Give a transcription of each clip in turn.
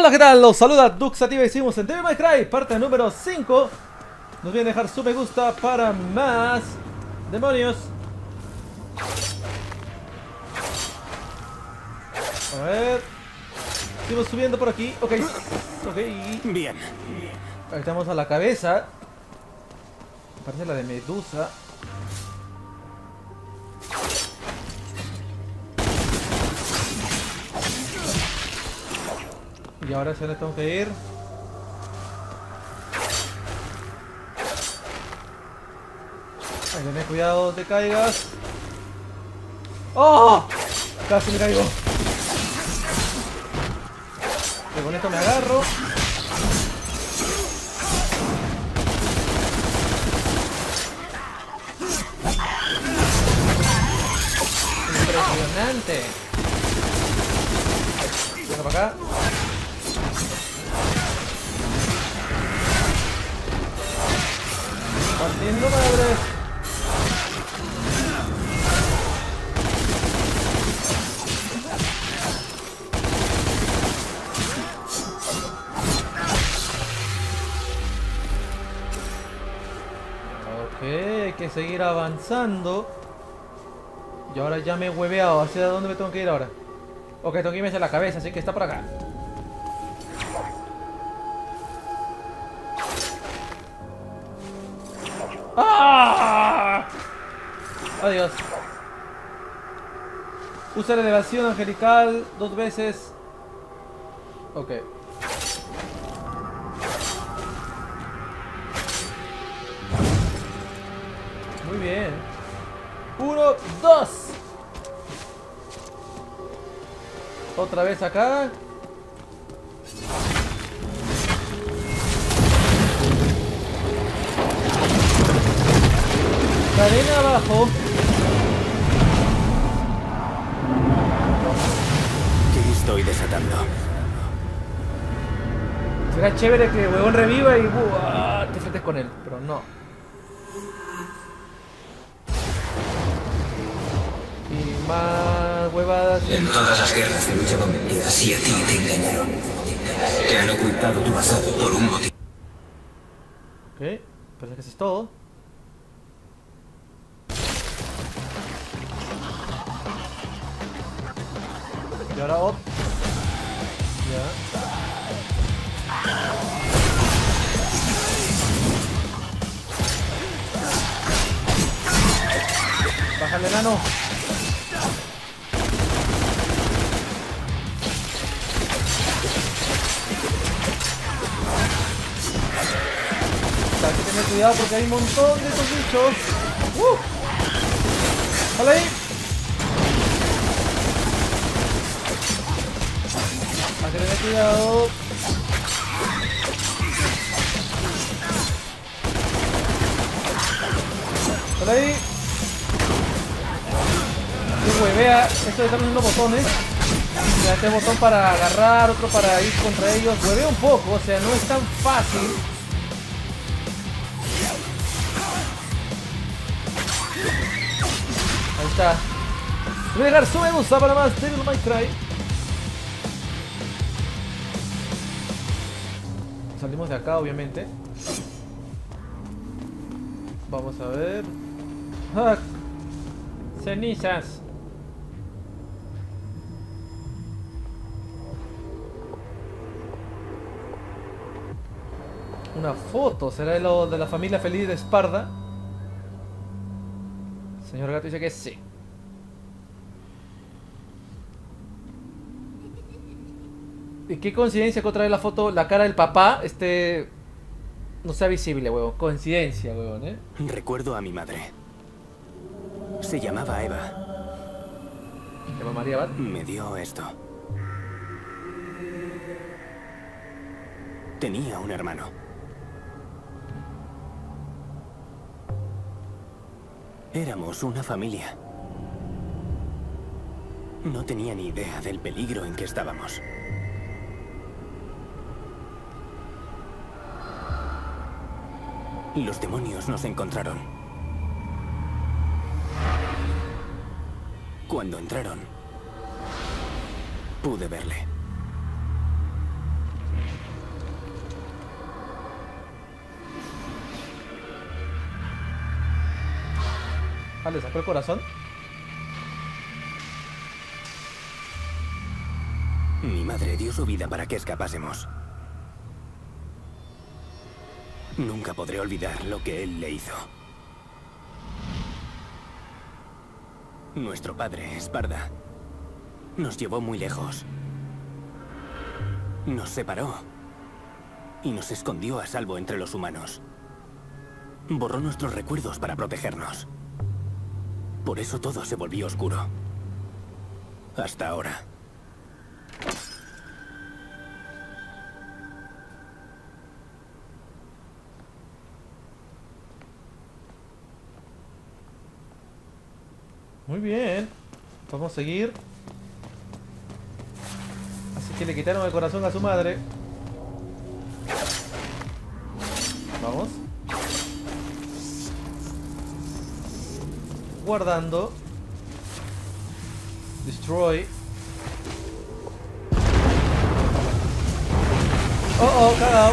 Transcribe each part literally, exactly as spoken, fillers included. Hola, ¿qué tal? Los saluda Duxativa y seguimos en Devil May Cry, parte número cinco. Nos vienen a dejar su me gusta para más demonios. A ver. Seguimos subiendo por aquí. Ok. Ok. Bien. Ahí estamos a la cabeza. Parece la de Medusa. Y ahora se le tengo que ir. Ay, tened cuidado, te caigas. ¡Oh! Casi me caigo. Que con esto me agarro. Impresionante. Venga para acá. Partiendo madres. Ok, hay que seguir avanzando. Y ahora ya me he hueveado. ¿Hacia dónde me tengo que ir ahora? Ok, tengo que irme hacia la cabeza, así que está por acá. ¡Ah! Adiós. Usa la elevación angelical dos veces. Ok. Muy bien. Uno, dos. Otra vez acá. Cadena abajo. Sí, estoy desatando. Será chévere que el huevón reviva y buah, te enfrentes con él, pero no. Y más huevadas. En todas las guerras he luchado mentiras y a ti te engañaron. Te han ocultado tu pasado por un motivo. Ok, parece que eso es todo. Y ahora op. Ya. Bájale, enano. Hay que tener cuidado porque hay un montón de esos bichos. ¡Uh! ¡Jala ahí! Hay que tener cuidado. Por ahí. Que huevea. Esto de estar usando botones. Ya este botón para agarrar, otro para ir contra ellos. Huevea un poco, o sea, no es tan fácil. Ahí está. Voy a dejar su me gusta para más Devil May Cry. Salimos de acá, obviamente. Vamos a ver. ¡Ah! Cenizas. Una foto. ¿Será de, lo de la familia feliz de Sparda? El señor gato dice que sí. ¿Y qué coincidencia que otra vez la foto, la cara del papá, este... no sea visible, huevón? Coincidencia, huevón, ¿eh? Recuerdo a mi madre. Se llamaba Eva. ¿Se llama María Bat? Me dio esto. Tenía un hermano. Éramos una familia. No tenía ni idea del peligro en que estábamos. Los demonios nos encontraron. Cuando entraron, pude verle. Ah, le sacó el corazón. Mi madre dio su vida para que escapásemos. Nunca podré olvidar lo que él le hizo. Nuestro padre, Sparda, nos llevó muy lejos. Nos separó y nos escondió a salvo entre los humanos. Borró nuestros recuerdos para protegernos. Por eso todo se volvió oscuro. Hasta ahora. Muy bien, vamos a seguir. Así que le quitaron el corazón a su madre. Vamos. Guardando. Destroy. Oh, oh, cagao.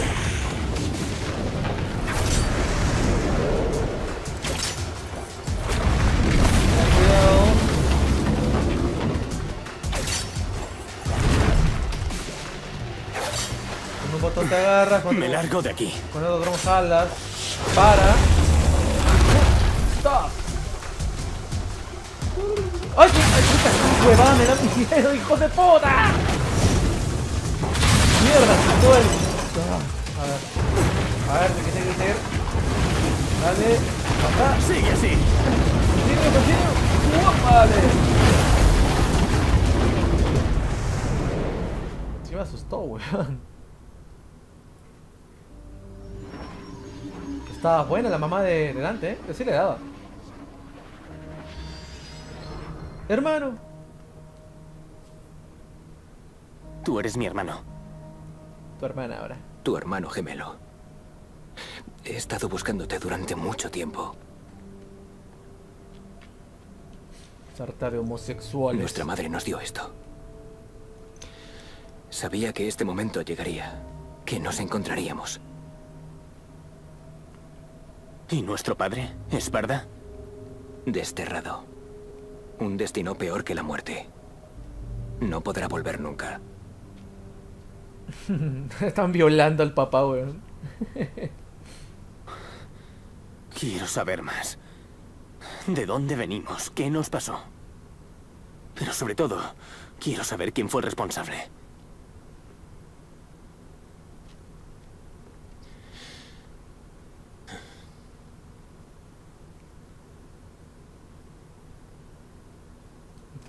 Te agarras con me largo de aquí. Con eso logramos alas. Para. ¡Stop! ¡Ay, qué huevada! ¡Me da mi dinero, hijo de puta! ¡Mierda! ¡Se duele! Ah, a ver. A ver, ¿de qué tengo que hacer? Dale. Acá. Sigue así. Sigue, continúa. ¡Guau! Vale. Sí me asustó, weón. Estaba buena la mamá de delante, ¿eh? Que sí le daba. Hermano. Tú eres mi hermano. Tu hermana ahora. Tu hermano gemelo. He estado buscándote durante mucho tiempo. Sarta de homosexuales. Nuestra madre nos dio esto. Sabía que este momento llegaría. Que nos encontraríamos. ¿Y nuestro padre, Sparda? Desterrado. Un destino peor que la muerte. No podrá volver nunca. Están violando al papá, weón. Quiero saber más. ¿De dónde venimos? ¿Qué nos pasó? Pero sobre todo, quiero saber quién fue el responsable.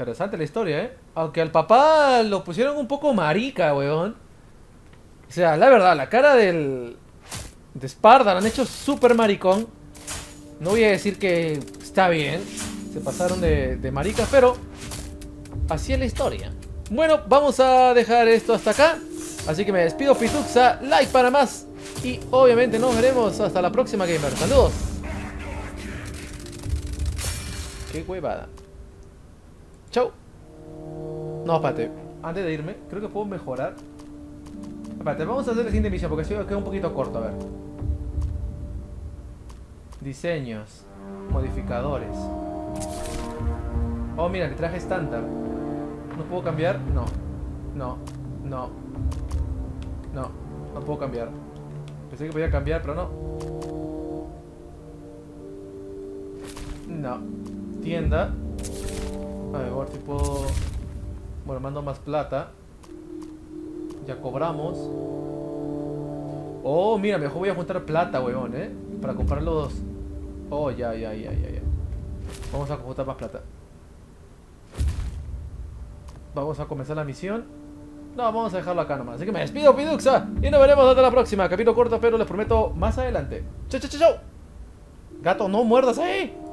Interesante la historia, ¿eh? Aunque al papá lo pusieron un poco marica, weón. O sea, la verdad, la cara del... de Sparda la han hecho súper maricón. No voy a decir que está bien. Se pasaron de, de marica, pero... así es la historia. Bueno, vamos a dejar esto hasta acá. Así que me despido, Pituxa. Like para más. Y obviamente nos veremos hasta la próxima, gamer. Saludos. Qué huevada. Chau. No, espérate. Antes de irme, creo que puedo mejorar. Espérate, vamos a hacer la siguiente misión porque si queda un poquito corto, a ver. Diseños. Modificadores. Oh, mira, el traje estándar. ¿No puedo cambiar? No. No. No. No. No puedo cambiar. Pensé que podía cambiar, pero no. No. Tienda. A ver, a ver si puedo... Bueno, mando más plata. Ya cobramos. Oh, mira, mejor voy a juntar plata, weón, eh. Para comprar los... Oh, ya, ya, ya, ya, ya. Vamos a juntar más plata. Vamos a comenzar la misión. No, vamos a dejarlo acá nomás. Así que me despido, Piduxa. Y nos veremos hasta la próxima. Capítulo corto, pero les prometo más adelante. Chau, chau, chau, chau. Gato, no muerdas ahí.